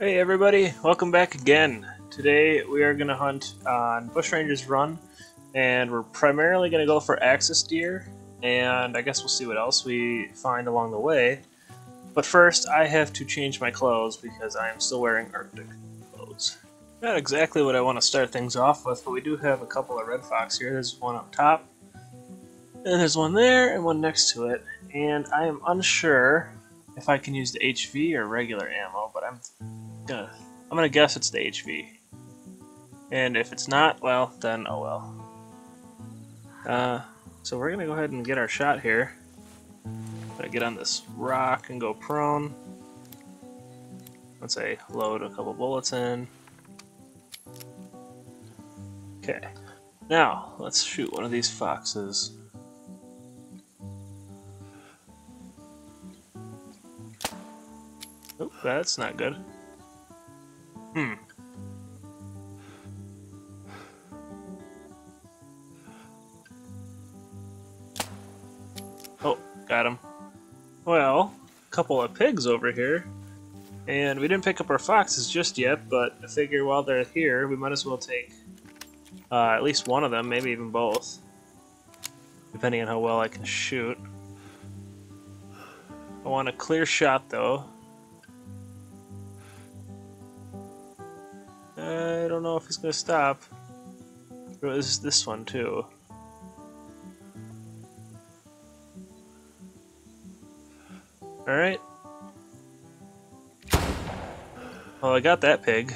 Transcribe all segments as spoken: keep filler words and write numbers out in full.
Hey everybody, welcome back again. Today we are going to hunt on Bushranger's Run, and we're primarily going to go for Axis deer, and I guess we'll see what else we find along the way. But first I have to change my clothes because I am still wearing Arctic clothes. Not exactly what I want to start things off with, but we do have a couple of red fox here. There's one up top, and there's one there, and one next to it, and I am unsure if I can use the H V or regular ammo, but I'm gonna, I'm gonna guess it's the H V. And if it's not, well, then oh well. Uh, so we're gonna go ahead and get our shot here. I'm gonna get on this rock and go prone. Let's say load a couple bullets in. Okay, now let's shoot one of these foxes. Oh, that's not good. Hmm. Oh, got him. Well, a couple of pigs over here. And we didn't pick up our foxes just yet, but I figure while they're here, we might as well take uh, at least one of them, maybe even both, depending on how well I can shoot. I want a clear shot, though. I don't know if he's gonna stop. Or this is this one too. Alright. Well, I got that pig.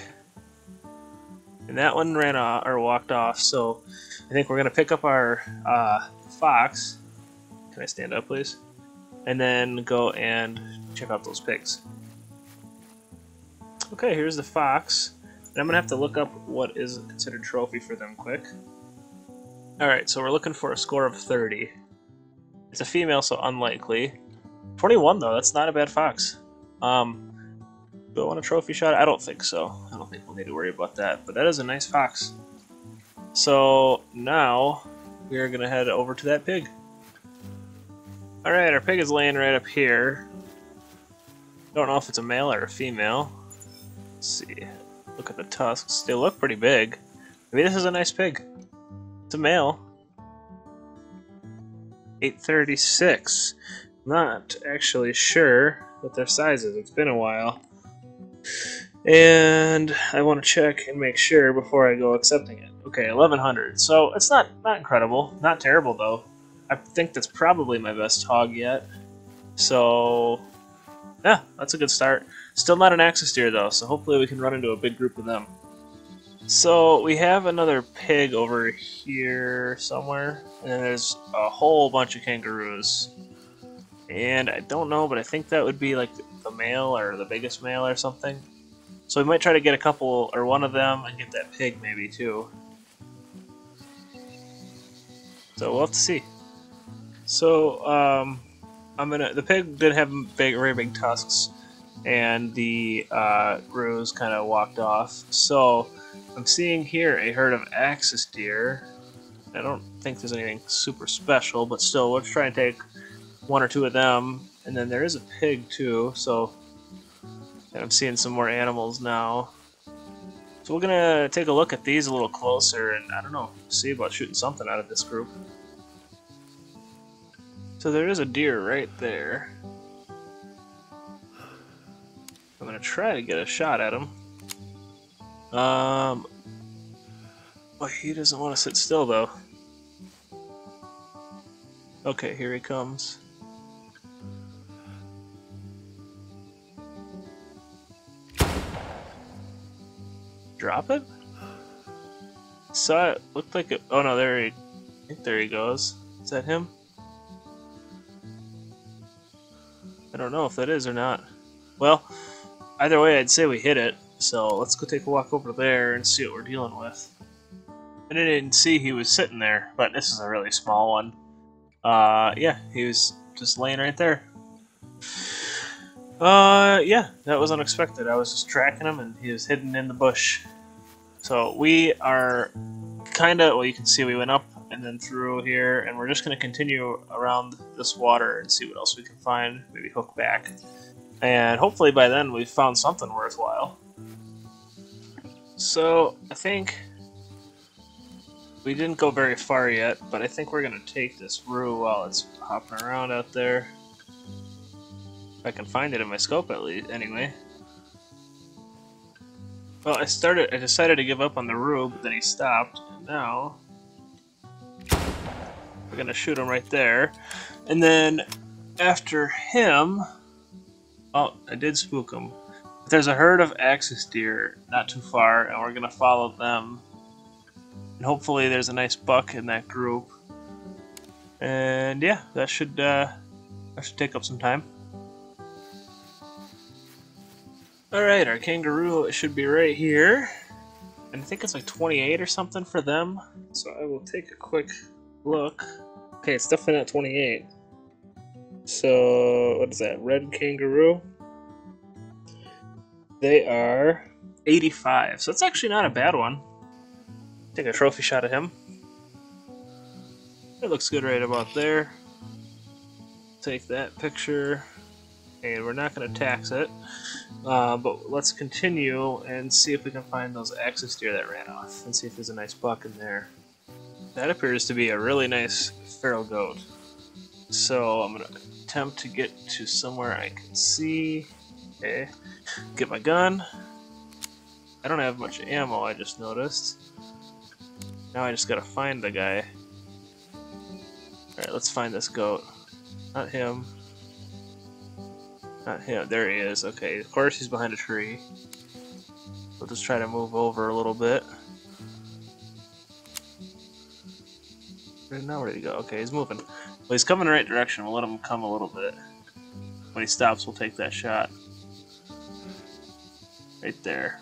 And that one ran off, or walked off, so I think we're gonna pick up our uh, fox. Can I stand up, please? And then go and check out those pigs. Okay, here's the fox. And I'm gonna have to look up what is considered trophy for them quick. Alright, so we're looking for a score of thirty. It's a female, so unlikely. twenty-one though, that's not a bad fox. Um, do I want a trophy shot? I don't think so. I don't think we'll need to worry about that, but that is a nice fox. So now we're gonna head over to that pig. Alright, our pig is laying right up here. Don't know if it's a male or a female. Let's see. Look at the tusks. They look pretty big. I mean, this is a nice pig. It's a male. eight thirty-six. Not actually sure what their size is. It's been a while. And I want to check and make sure before I go accepting it. Okay, eleven hundred. So it's not, not incredible. Not terrible, though. I think that's probably my best hog yet. So yeah, that's a good start. Still not an Axis deer though, so hopefully we can run into a big group of them. So we have another pig over here somewhere, and there's a whole bunch of kangaroos. And I don't know, but I think that would be like the male or the biggest male or something. So we might try to get a couple or one of them and get that pig maybe too. So we'll have to see. So um, I'm gonna. The pig did have big, very big tusks. And the uh, rows kind of walked off. So I'm seeing here a herd of Axis deer. I don't think there's anything super special, but still, let's try and take one or two of them. And then there is a pig too. So, and I'm seeing some more animals now. So we're gonna take a look at these a little closer, and I don't know, see about shooting something out of this group. So there is a deer right there. I'm gonna try to get a shot at him. Um, but he doesn't want to sit still though. Okay, here he comes. Drop it? Saw it. Looked like it. Oh no, there he. I think there he goes. Is that him? I don't know if that is or not. Well. Either way, I'd say we hit it, so let's go take a walk over there and see what we're dealing with. I didn't see he was sitting there, but this is a really small one. Uh, yeah, he was just laying right there. Uh, yeah, that was unexpected. I was just tracking him, and he was hidden in the bush. So we are kind of, well, you can see we went up and then through here, and we're just going to continue around this water and see what else we can find, maybe hook back. And hopefully by then we've found something worthwhile. So I think we didn't go very far yet, but I think we're gonna take this roo while it's hopping around out there. If I can find it in my scope at least, anyway. Well, I started, I decided to give up on the roo, but then he stopped, and now we're gonna shoot him right there. And then after him, oh, I did spook him. But there's a herd of Axis deer not too far, and we're gonna follow them. And hopefully there's a nice buck in that group. And yeah, that should uh, that should take up some time. Alright, our kangaroo should be right here. And I think it's like twenty-eight or something for them. So I will take a quick look. Okay, it's definitely not twenty-eight. So, what is that? Red kangaroo? They are eighty-five. So that's actually not a bad one. Take a trophy shot at him. It looks good right about there. Take that picture. And we're not going to tax it. Uh, but let's continue and see if we can find those Axis deer that ran off. And see if there's a nice buck in there. That appears to be a really nice feral goat. So I'm going to attempt to get to somewhere I can see. Okay. Get my gun. I don't have much ammo, I just noticed. Now I just gotta find the guy. Alright, let's find this goat. Not him. Not him. There he is. Okay, of course he's behind a tree. We'll just try to move over a little bit. Now where did he go? Okay, he's moving. Well, he's coming the right direction. We'll let him come a little bit. When he stops, we'll take that shot. Right there.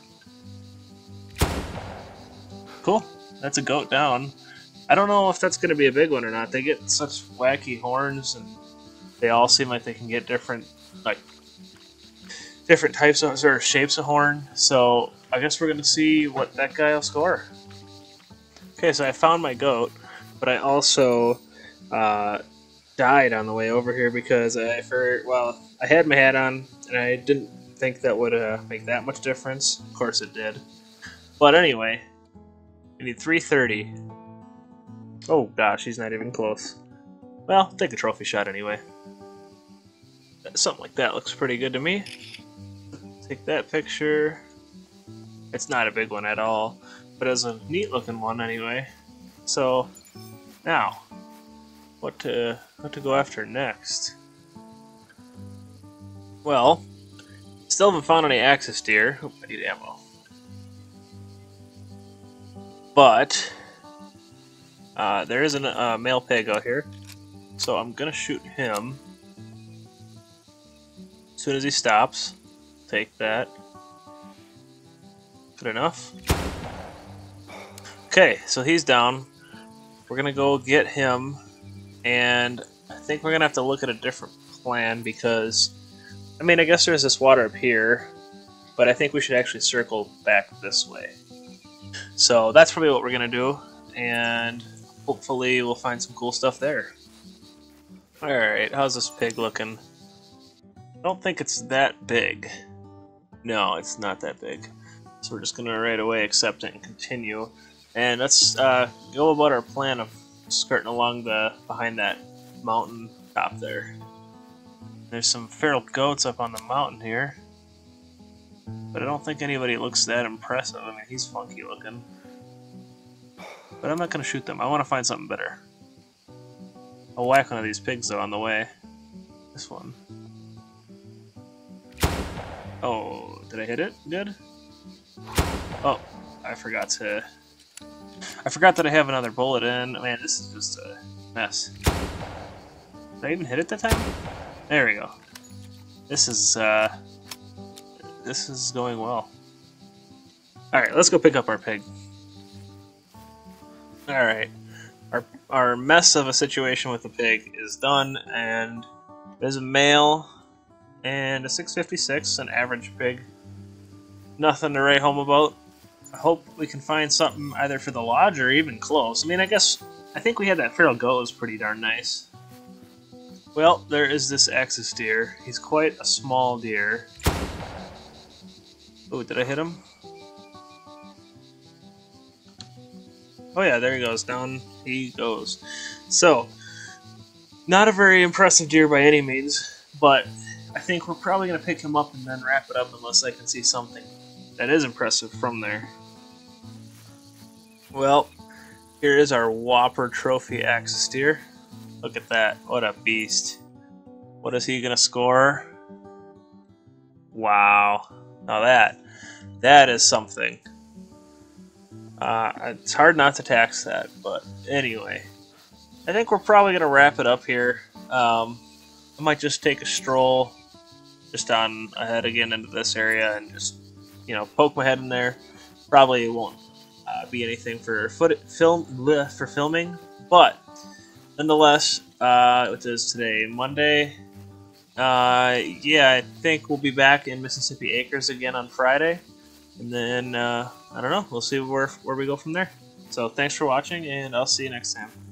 Cool. That's a goat down. I don't know if that's going to be a big one or not. They get such wacky horns, and they all seem like they can get different, like different types of or shapes of horn. So I guess we're going to see what that guy will score. Okay, so I found my goat, but I also uh, died on the way over here because I, for well, I had my hat on, and I didn't think that would uh, make that much difference. Of course, it did. But anyway. I need three thirty. Oh gosh, he's not even close. Well, take a trophy shot anyway. Something like that looks pretty good to me. Take that picture. It's not a big one at all, but it's a neat looking one anyway. So now, what to what to go after next? Well, still haven't found any Axis deer. Oop, I need ammo. But uh, there is a uh, male pig out here, so I'm gonna shoot him. As soon as he stops, take that. Good enough. Okay, so he's down. We're gonna go get him, and I think we're gonna have to look at a different plan because, I mean, I guess there's this water up here, but I think we should actually circle back this way. So that's probably what we're going to do, and hopefully we'll find some cool stuff there. Alright, how's this pig looking? I don't think it's that big. No, it's not that big. So we're just going to right away accept it and continue. And let's uh, go about our plan of skirting along the behind that mountain top there. There's some feral goats up on the mountain here. But I don't think anybody looks that impressive. I mean, he's funky looking. But I'm not going to shoot them. I want to find something better. I'll whack one of these pigs, though, on the way. This one. Oh, did I hit it? Good? Oh, I forgot to... I forgot that I have another bullet in. Man, this is just a mess. Did I even hit it that time? There we go. This is, uh... this is going well. Alright, let's go pick up our pig. Alright, our, our mess of a situation with the pig is done, and there's a male and a six fifty-six, an average pig. Nothing to write home about. I hope we can find something either for the lodge or even close. I mean, I guess, I think we had that feral goat, it was pretty darn nice. Well, there is this Axis deer. He's quite a small deer. Oh, did I hit him? Oh yeah, there he goes. Down he goes. So, not a very impressive deer by any means, but I think we're probably going to pick him up and then wrap it up unless I can see something that is impressive from there. Well, here is our whopper trophy Axis deer. Look at that. What a beast. What is he going to score? Wow. Now that, that is something. Uh, it's hard not to tax that, but anyway. I think we're probably going to wrap it up here. Um, I might just take a stroll just on ahead again into this area and just, you know, poke my head in there. Probably won't uh, be anything for foot film bleh, for filming, but nonetheless, uh, it is today, Monday. Uh, yeah, I think we'll be back in Mississippi Acres again on Friday, and then, uh, I don't know, we'll see where, where we go from there. So thanks for watching, and I'll see you next time.